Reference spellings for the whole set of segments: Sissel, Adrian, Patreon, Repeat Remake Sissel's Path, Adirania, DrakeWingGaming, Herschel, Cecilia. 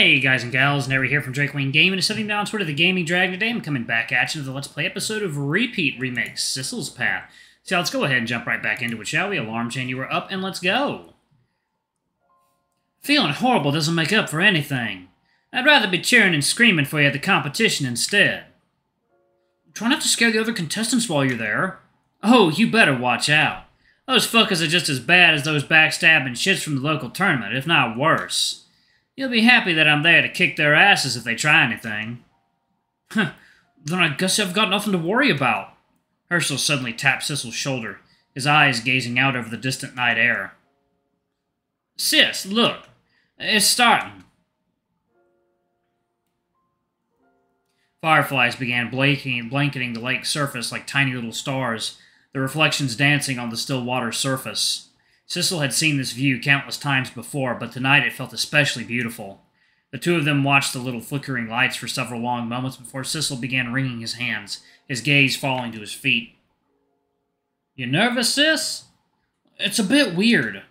Hey guys and gals, Never here from DrakeWingGaming and sitting down sort of the gaming drag today. I'm coming back at you with the Let's Play episode of Repeat Remake Sissel's Path. So let's go ahead and jump right back into it, shall we? Alarm chain, you were up, and let's go. Feeling horrible doesn't make up for anything. I'd rather be cheering and screaming for you at the competition instead. Try not to scare the other contestants while you're there. Oh, you better watch out. Those fuckers are just as bad as those backstabbing shits from the local tournament, if not worse. You'll be happy that I'm there to kick their asses if they try anything. Huh, then I guess I've got nothing to worry about. Herschel suddenly tapped Sissel's shoulder, his eyes gazing out over the distant night air. Sis, look. It's starting. Fireflies began blanketing the lake's surface like tiny little stars, their reflections dancing on the still water's surface. Sissel had seen this view countless times before, but tonight it felt especially beautiful. The two of them watched the little flickering lights for several long moments before Sissel began wringing his hands, his gaze falling to his feet. You nervous, sis? It's a bit weird.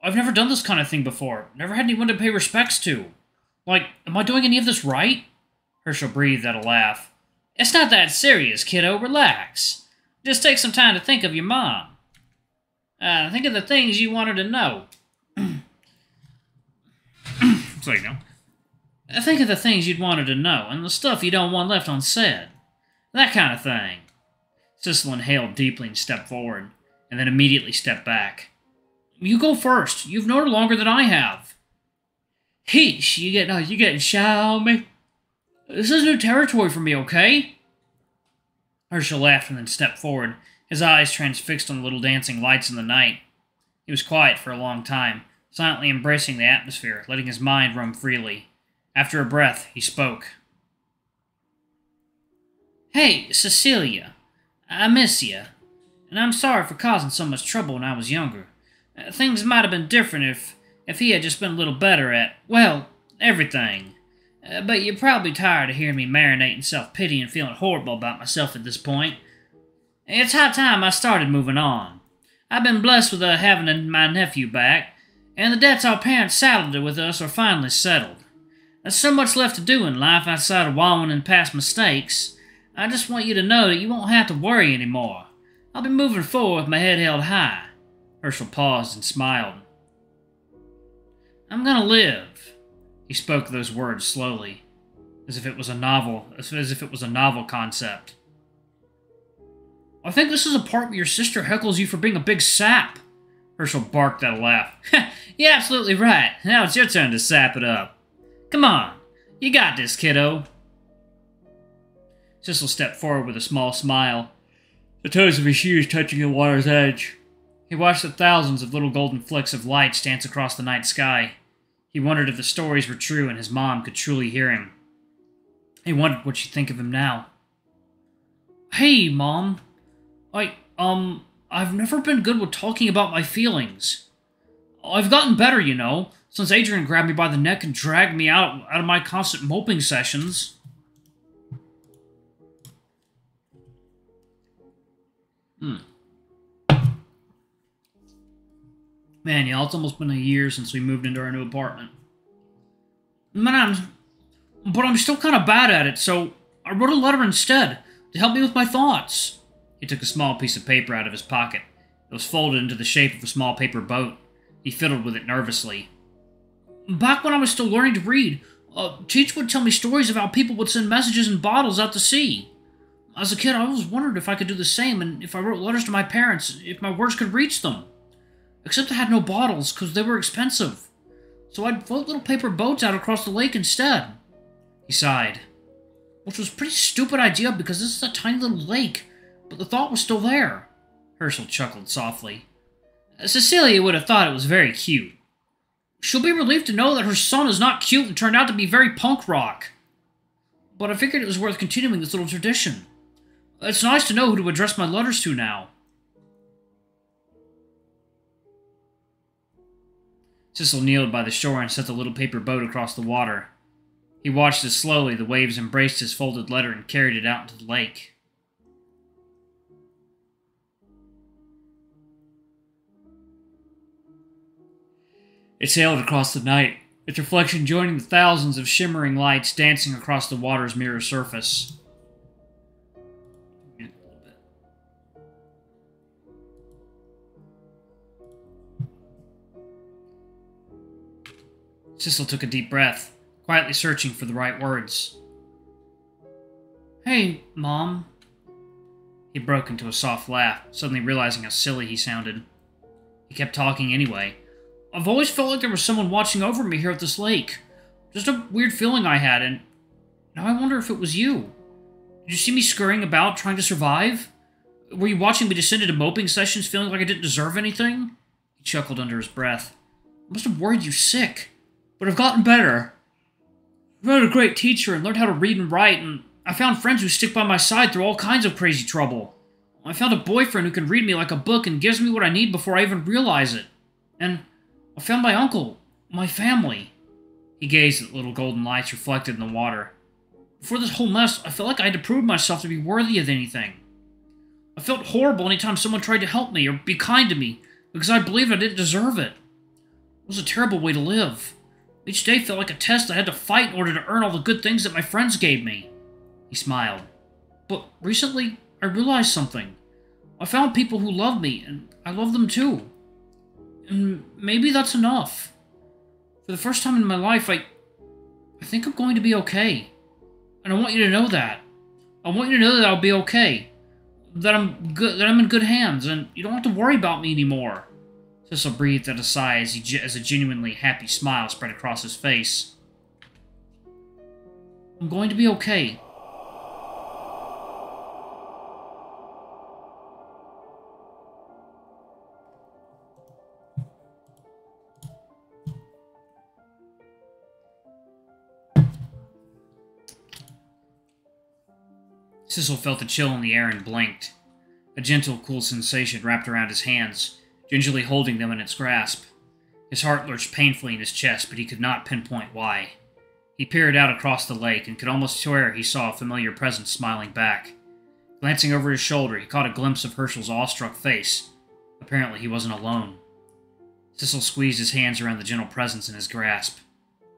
I've never done this kind of thing before. Never had anyone to pay respects to. Like, am I doing any of this right? Herschel breathed out a laugh. It's not that serious, kiddo. Relax. Just take some time to think of your mom. Think of the things you wanted to know. Sorry, no. Think of the things you'd wanted to know, and the stuff you don't want left unsaid. That kind of thing. Sissel inhaled deeply and stepped forward, and then immediately stepped back. You go first. You've known her longer than I have. Heesh, you getting shy on me? This is new territory for me, okay? Herschel laughed and then stepped forward, his eyes transfixed on the little dancing lights in the night. He was quiet for a long time, silently embracing the atmosphere, letting his mind roam freely. After a breath, he spoke. Hey, Cecilia. I miss you. And I'm sorry for causing so much trouble when I was younger. Things might have been different if he had just been a little better at, well, everything. But you're probably tired of hearing me marinate in self-pity and feeling horrible about myself at this point. It's high time I started moving on. I've been blessed with having my nephew back, and the debts our parents saddled with us are finally settled. There's so much left to do in life outside of wallowing in past mistakes. I just want you to know that you won't have to worry anymore. I'll be moving forward with my head held high. Herschel paused and smiled. I'm gonna live. He spoke those words slowly, as if it was a novel concept. I think this is a part where your sister heckles you for being a big sap. Herschel barked at a laugh. You're absolutely right. Now it's your turn to sap it up. Come on. You got this, kiddo. Sissel stepped forward with a small smile, the toes of his shoes touching the water's edge. He watched the thousands of little golden flecks of lights dance across the night sky. He wondered if the stories were true and his mom could truly hear him. He wondered what she'd think of him now. Hey, Mom. I've never been good with talking about my feelings. I've gotten better, you know, since Adrian grabbed me by the neck and dragged me out of my constant moping sessions. Man, y'all, it's almost been a year since we moved into our new apartment. But I'm still kind of bad at it, so I wrote a letter instead to help me with my thoughts. He took a small piece of paper out of his pocket. It was folded into the shape of a small paper boat. He fiddled with it nervously. Back when I was still learning to read, Teach would tell me stories about people would send messages in bottles out to sea. As a kid, I always wondered if I could do the same, and if I wrote letters to my parents, if my words could reach them. Except I had no bottles, because they were expensive. So I'd float little paper boats out across the lake instead. He sighed. Which was a pretty stupid idea, because this is a tiny little lake. But the thought was still there. Herschel chuckled softly. Cecilia would have thought it was very cute. She'll be relieved to know that her son is not cute and turned out to be very punk rock. But I figured it was worth continuing this little tradition. It's nice to know who to address my letters to now. Sissel kneeled by the shore and set the little paper boat across the water. He watched as slowly the waves embraced his folded letter and carried it out into the lake. It sailed across the night, its reflection joining the thousands of shimmering lights dancing across the water's mirror surface. Sissel took a deep breath, quietly searching for the right words. "Hey, Mom." He broke into a soft laugh, suddenly realizing how silly he sounded. He kept talking anyway. "I've always felt like there was someone watching over me here at this lake. Just a weird feeling I had, and now I wonder if it was you. Did you see me scurrying about, trying to survive? Were you watching me descend into moping sessions, feeling like I didn't deserve anything?" He chuckled under his breath. "I must have worried you sick, but I've gotten better. I've had a great teacher and learned how to read and write, and I found friends who stick by my side through all kinds of crazy trouble. I found a boyfriend who can read me like a book and gives me what I need before I even realize it. And I found my uncle, my family." He gazed at the little golden lights reflected in the water. "Before this whole mess, I felt like I had to prove myself to be worthy of anything. I felt horrible anytime someone tried to help me or be kind to me, because I believed I didn't deserve it. It was a terrible way to live. Each day felt like a test I had to fight in order to earn all the good things that my friends gave me." He smiled. "But recently, I realized something. I found people who love me, and I love them too. And maybe that's enough. For the first time in my life, I think I'm going to be okay. And I want you to know that. I want you to know that I'll be okay. That I'm good. That I'm in good hands, and you don't have to worry about me anymore." Sissel breathed at a sigh as a genuinely happy smile spread across his face. "I'm going to be okay." Sissel felt the chill in the air and blinked. A gentle, cool sensation wrapped around his hands, gingerly holding them in its grasp. His heart lurched painfully in his chest, but he could not pinpoint why. He peered out across the lake and could almost swear he saw a familiar presence smiling back. Glancing over his shoulder, he caught a glimpse of Herschel's awestruck face. Apparently, he wasn't alone. Sissel squeezed his hands around the gentle presence in his grasp.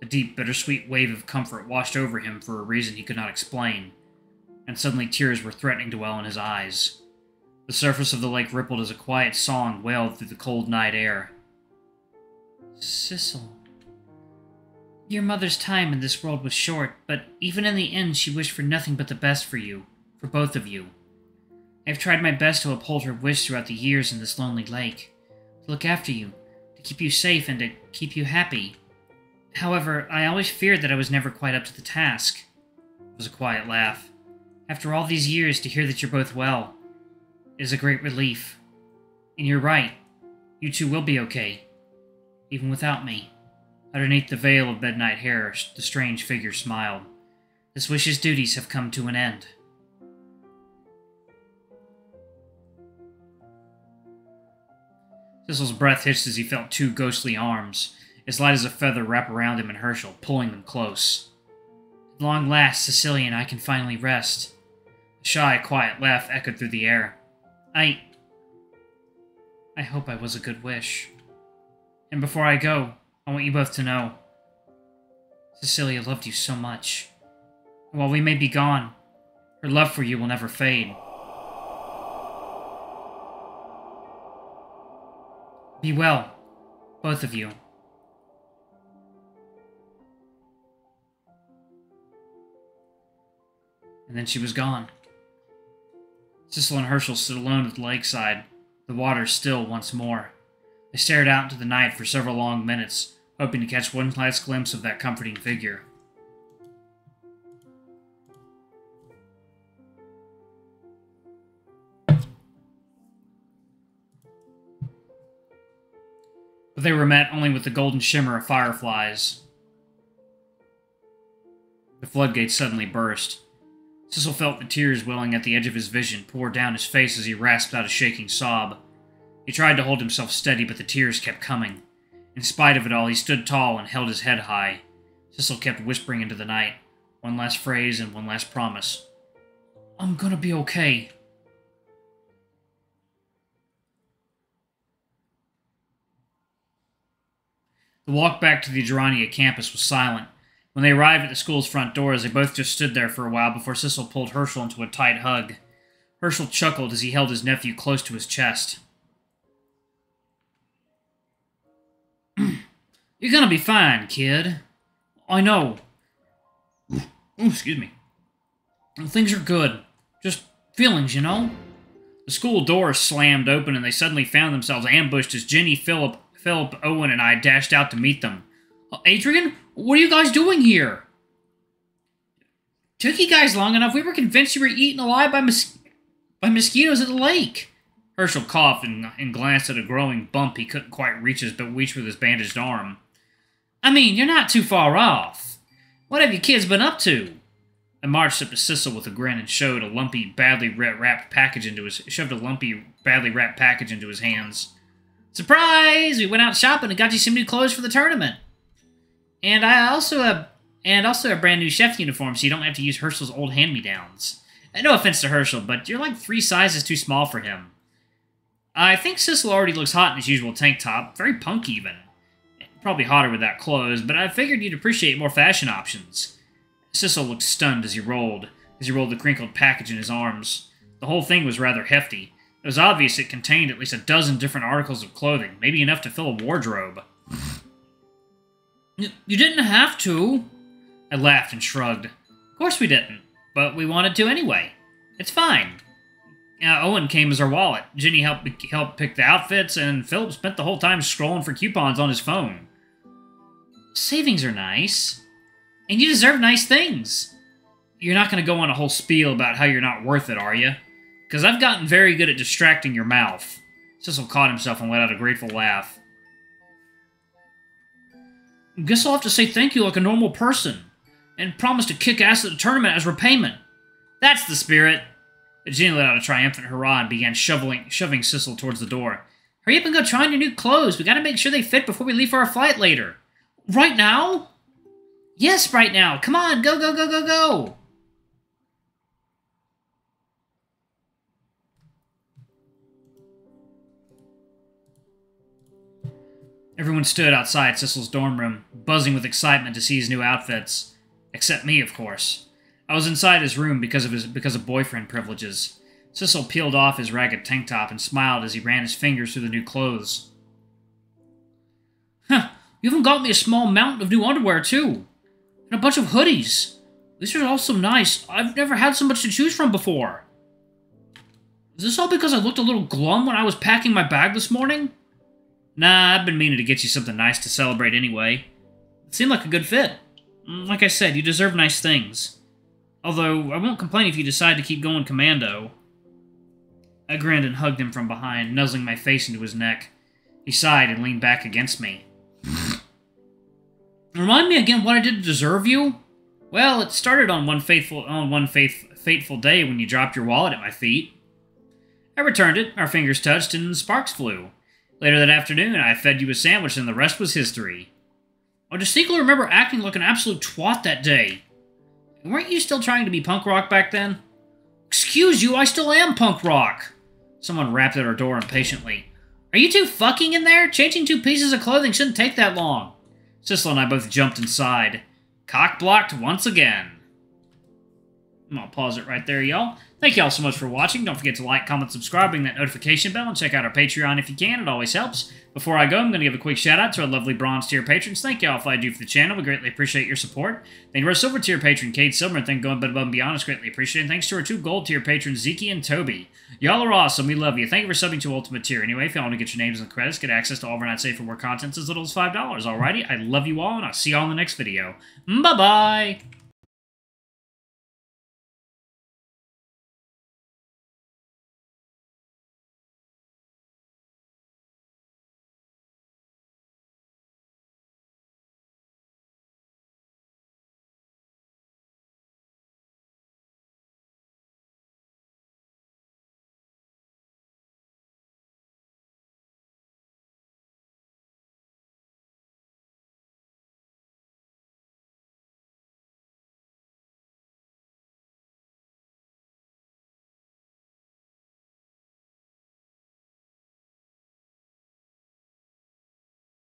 A deep, bittersweet wave of comfort washed over him for a reason he could not explain, and suddenly tears were threatening to well in his eyes. The surface of the lake rippled as a quiet song wailed through the cold night air. "Sissel, your mother's time in this world was short, but even in the end she wished for nothing but the best for you, for both of you. I have tried my best to uphold her wish throughout the years in this lonely lake, to look after you, to keep you safe, and to keep you happy. However, I always feared that I was never quite up to the task." It was a quiet laugh. "After all these years, to hear that you're both well is a great relief. And you're right. You two will be okay. Even without me." Underneath the veil of midnight hair, the strange figure smiled. "This wish's duties have come to an end." Sissel's breath hissed as he felt two ghostly arms, as light as a feather, wrap around him and Herschel, pulling them close. "At long last, Cecilia and I can finally rest." A shy, quiet laugh echoed through the air. I hope I was a good wish. And before I go, I want you both to know, Cecilia loved you so much. And while we may be gone, her love for you will never fade. Be well, both of you. And then she was gone. Sissel and Herschel stood alone at the lakeside, the water still once more. They stared out into the night for several long minutes, hoping to catch one last glimpse of that comforting figure. But they were met only with the golden shimmer of fireflies. The floodgates suddenly burst. Sissel felt the tears welling at the edge of his vision pour down his face as he rasped out a shaking sob. He tried to hold himself steady, but the tears kept coming. In spite of it all, he stood tall and held his head high. Sissel kept whispering into the night, one last phrase and one last promise. "I'm gonna be okay." The walk back to the Adirania campus was silent. When they arrived at the school's front doors, they both just stood there for a while before Sissel pulled Herschel into a tight hug. Herschel chuckled as he held his nephew close to his chest. You're gonna be fine, kid. I know. Excuse me. Things are good. Just feelings, you know? The school door slammed open and they suddenly found themselves ambushed as Jenny, Philip, Owen, and I dashed out to meet them. Adrian, what are you guys doing here? Took you guys long enough. We were convinced you were eaten alive by mosquitoes at the lake. Herschel coughed and glanced at a growing bump he couldn't quite reach with his bandaged arm. I mean, you're not too far off. What have you kids been up to? I marched up to Sissel with a grin and showed a lumpy, badly wrapped package into his hands. Surprise! We went out shopping and got you some new clothes for the tournament. And I also have a brand new chef uniform, so you don't have to use Herschel's old hand-me-downs. No offense to Herschel, but you're like 3 sizes too small for him. I think Sissel already looks hot in his usual tank top, very punk even. Probably hotter without clothes, but I figured you'd appreciate more fashion options. Sissel looked stunned as he rolled, the crinkled package in his arms. The whole thing was rather hefty. It was obvious it contained at least a dozen different articles of clothing, maybe enough to fill a wardrobe. You didn't have to. I laughed and shrugged. Of course we didn't, but we wanted to anyway. It's fine. Owen came as our wallet. Jenny helped pick the outfits, and Philip spent the whole time scrolling for coupons on his phone. Savings are nice. And you deserve nice things. You're not going to go on a whole spiel about how you're not worth it, are you? Because I've gotten very good at distracting your mouth. Sissel caught himself and let out a grateful laugh. Guess I'll have to say thank you like a normal person, and promise to kick ass at the tournament as repayment. That's the spirit. Jenny let out a triumphant hurrah and began shoving Sissel towards the door. Hurry up and go try on your new clothes. We gotta make sure they fit before we leave for our flight later. Right now? Yes, right now. Come on, go, go, go, go, go. Everyone stood outside Sissel's dorm room, buzzing with excitement to see his new outfits. Except me, of course. I was inside his room because of boyfriend privileges. Sissel peeled off his ragged tank top and smiled as he ran his fingers through the new clothes. Huh, you even got me a small mountain of new underwear, too. And a bunch of hoodies. These are all so nice. I've never had so much to choose from before. Is this all because I looked a little glum when I was packing my bag this morning? Nah, I've been meaning to get you something nice to celebrate anyway. It seemed like a good fit. Like I said, you deserve nice things. Although, I won't complain if you decide to keep going commando. I grinned and hugged him from behind, nuzzling my face into his neck. He sighed and leaned back against me. Remind me again what I did to deserve you? Well, it started on one fateful day when you dropped your wallet at my feet. I returned it, our fingers touched, and sparks flew. Later that afternoon, I fed you a sandwich, and the rest was history. I distinctly remember acting like an absolute twat that day. And weren't you still trying to be punk rock back then? Excuse you, I still am punk rock! Someone rapped at our door impatiently. Are you two fucking in there? Changing 2 pieces of clothing shouldn't take that long. Sissel and I both jumped inside. Cock blocked once again. I'm gonna pause it right there, y'all. Thank y'all so much for watching. Don't forget to like, comment, subscribe, ring that notification bell, and check out our Patreon if you can. It always helps. Before I go, I'm going to give a quick shout-out to our lovely bronze tier patrons. Thank y'all if I do for the channel. We greatly appreciate your support. Thank you to our silver tier patron, Kate Silver, and thank going a bit above and beyond. It's greatly appreciated. And thanks to our 2 gold tier patrons, Zeke and Toby. Y'all are awesome. We love you. Thank you for subbing to Ultimate Tier. Anyway, if y'all want to get your names in the credits, get access to all of our not safe for work contents as little as $5. Alrighty, I love you all, and I'll see y'all in the next video. Bye-bye!